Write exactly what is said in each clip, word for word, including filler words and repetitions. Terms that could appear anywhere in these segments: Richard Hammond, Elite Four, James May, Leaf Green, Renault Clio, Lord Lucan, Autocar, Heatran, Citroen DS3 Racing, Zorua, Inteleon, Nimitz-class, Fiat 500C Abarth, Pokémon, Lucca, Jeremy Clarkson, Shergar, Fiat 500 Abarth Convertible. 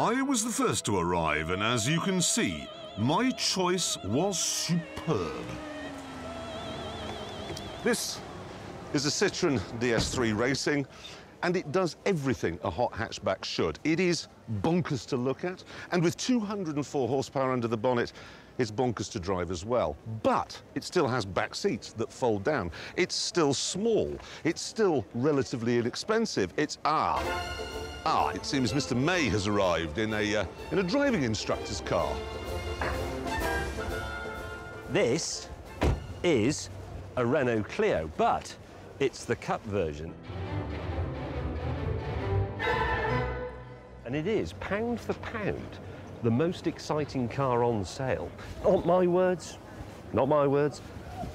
I was the first to arrive, and as you can see, my choice was superb. This is a Citroen D S three Racing, and it does everything a hot hatchback should. It is bonkers to look at, and with two hundred and four horsepower under the bonnet, it's bonkers to drive as well. But it still has back seats that fold down. It's still small. It's still relatively inexpensive. It's ah, ah. It seems Mister May has arrived in a uh, in a driving instructor's car. This is a Renault Clio, but it's the Cup version. And it is, pound for pound, the most exciting car on sale. Not my words, not my words,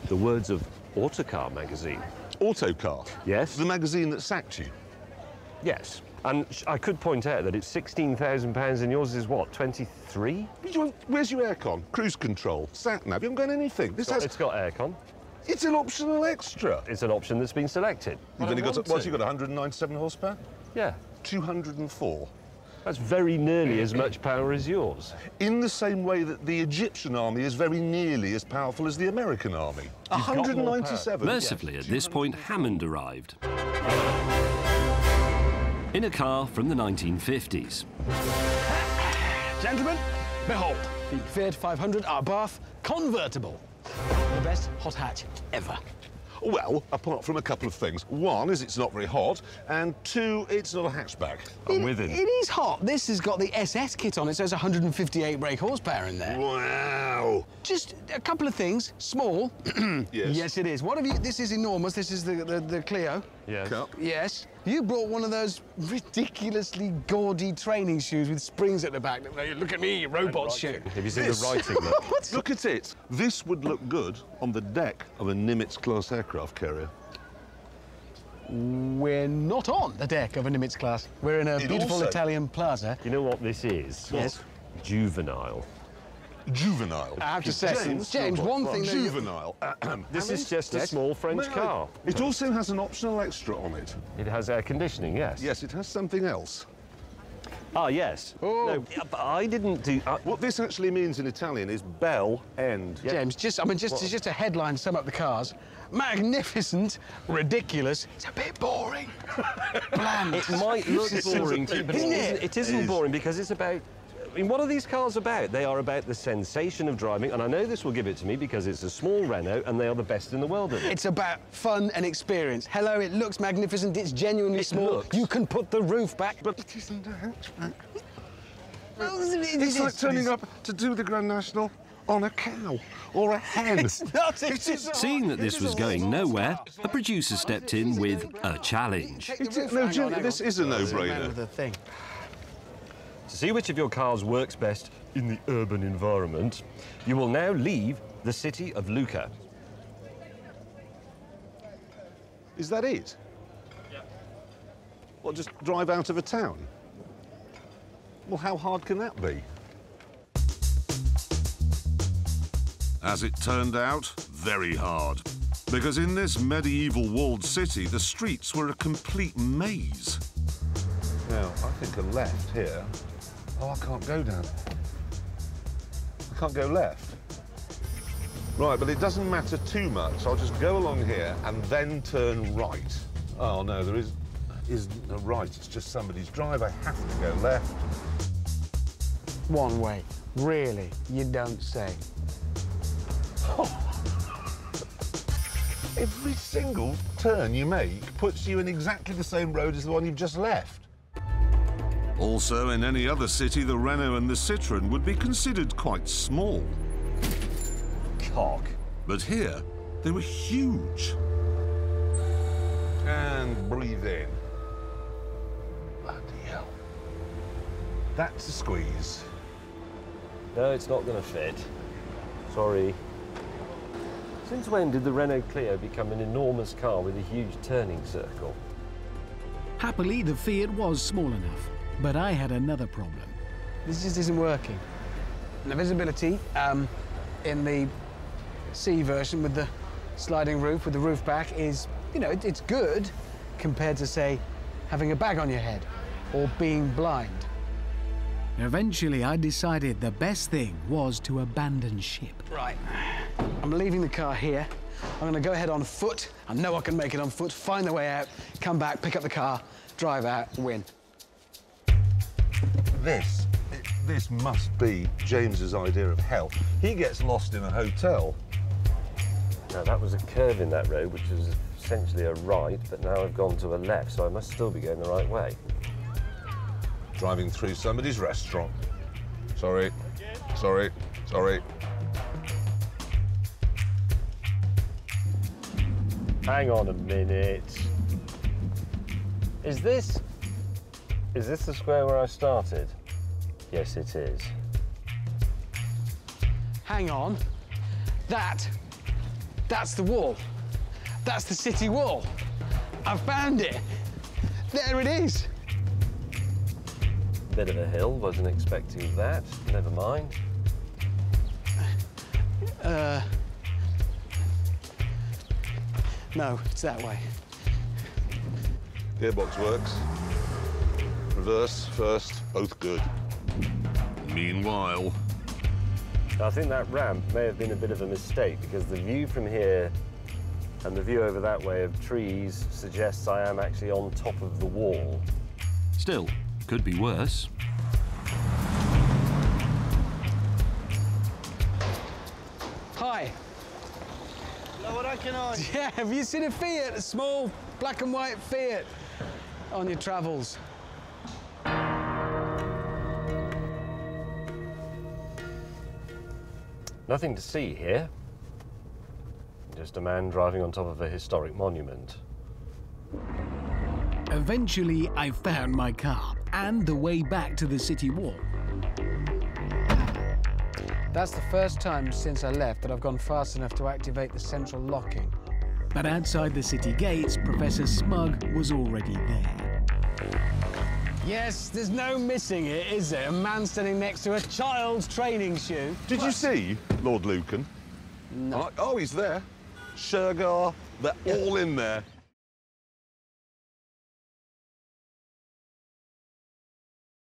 the words of Autocar magazine. Autocar? Yes. The magazine that sacked you? Yes. And I could point out that it's sixteen thousand pounds and yours is what, twenty-three? Where's your aircon? Cruise control, sat nav, you haven't got anything. This has... It's got aircon. It's an optional extra. It's an option that's been selected. You've only got, what's you got, one hundred and ninety-seven horsepower? Yeah. two hundred and four. That's very nearly as much power as yours. In the same way that the Egyptian army is very nearly as powerful as the American army. one hundred and ninety-seven. Mercifully, at this point, Hammond arrived. In a car from the nineteen fifties. Gentlemen, behold, the Fiat five hundred Abarth Convertible. The best hot hatch ever. Well, apart from a couple of things. One is it's not very hot, and two, it's not a hatchback. I'm with him. It is hot. This has got the S S kit on it, so it's one hundred and fifty-eight brake horsepower in there. Wow! Just a couple of things. Small. Yes. Yes, it is. What have you... This is enormous. This is the, the, the Clio. Yes. Cup. Yes. You brought one of those ridiculously gaudy training shoes with springs at the back. Look at me, robot shoe. Have you seen this? The writing? Look. Look at it. This would look good on the deck of a Nimitz-class aircraft carrier. We're not on the deck of a Nimitz-class. We're in a it beautiful also... Italian plaza. You know what this is? Yes. Juvenile. Juvenile. I have to say, James, James one right. thing... Juvenile. You... This is just yes. a small French no. car. It also has an optional extra on it. It has air conditioning, yes. Yes, it has something else. Ah, yes. Oh. No, but I didn't do... I... What this actually means in Italian is bell end. Yep. James, just, I mean, just, just a headline to sum up the cars. Magnificent, ridiculous, it's a bit boring, bland. It might look boring to you, but isn't it? Isn't, it isn't it is. boring because it's about... I mean, what are these cars about? They are about the sensation of driving, and I know this will give it to me because it's a small Renault and they are the best in the world at it. It's about fun and experience. Hello, it looks magnificent, it's genuinely it small. Looks. You can put the roof back, but it isn't a hatchback. Well, it it's is, like turning up to do the Grand National on a cow or a hen. It's not, it it Seeing that this was going nowhere, a producer stepped in with a challenge. No, Jimmy, this is a no-brainer. To see which of your cars works best in the urban environment, you will now leave the city of Lucca. Is that it? Yeah. Well, just drive out of a town? Well, how hard can that be? As it turned out, very hard. Because in this medieval walled city, the streets were a complete maze. Now, I think a left here. Oh, I can't go down. I can't go left. Right, but it doesn't matter too much. So I'll just go along here and then turn right. Oh, no, there is, isn't a right. It's just somebody's drive. I have to go left. One way. Really? You don't say. Oh. Every single turn you make puts you in exactly the same road as the one you've just left. Also, in any other city, the Renault and the Citroen would be considered quite small. Cock. But here, they were huge. And breathe in. Bloody hell. That's a squeeze. No, it's not going to fit. Sorry. Since when did the Renault Clio become an enormous car with a huge turning circle? Happily, the Fiat was small enough. But I had another problem. This just isn't working. The visibility um, in the C version with the sliding roof, with the roof back, is, you know, it, it's good compared to, say, having a bag on your head or being blind. Eventually, I decided the best thing was to abandon ship. Right. I'm leaving the car here. I'm going to go ahead on foot. I know I can make it on foot, find the way out, come back, pick up the car, drive out, win. This, it, this must be James's idea of hell. He gets lost in a hotel. Now, that was a curve in that road, which was essentially a right, but now I've gone to a left, so I must still be going the right way. Driving through somebody's restaurant. Sorry, sorry, sorry. Hang on a minute. Is this... is this the square where I started? Yes, it is. Hang on. That... that's the wall. That's the city wall. I've found it. There it is. Bit of a hill. Wasn't expecting that. Never mind. Uh... No, it's that way. Gearbox works. Reverse, first, both good. Meanwhile... I think that ramp may have been a bit of a mistake because the view from here and the view over that way of trees suggests I am actually on top of the wall. Still, could be worse. Hi. Yeah, have you seen a Fiat? A small black and white Fiat on your travels. Nothing to see here. Just a man driving on top of a historic monument. Eventually, I found my car and the way back to the city wall. That's the first time since I left that I've gone fast enough to activate the central locking. But outside the city gates, Professor Smug was already there. Yes, there's no missing it, is there? A man standing next to a child's training shoe. Did what? You see Lord Lucan? No. Oh, he's there. Shergar, they're all in there.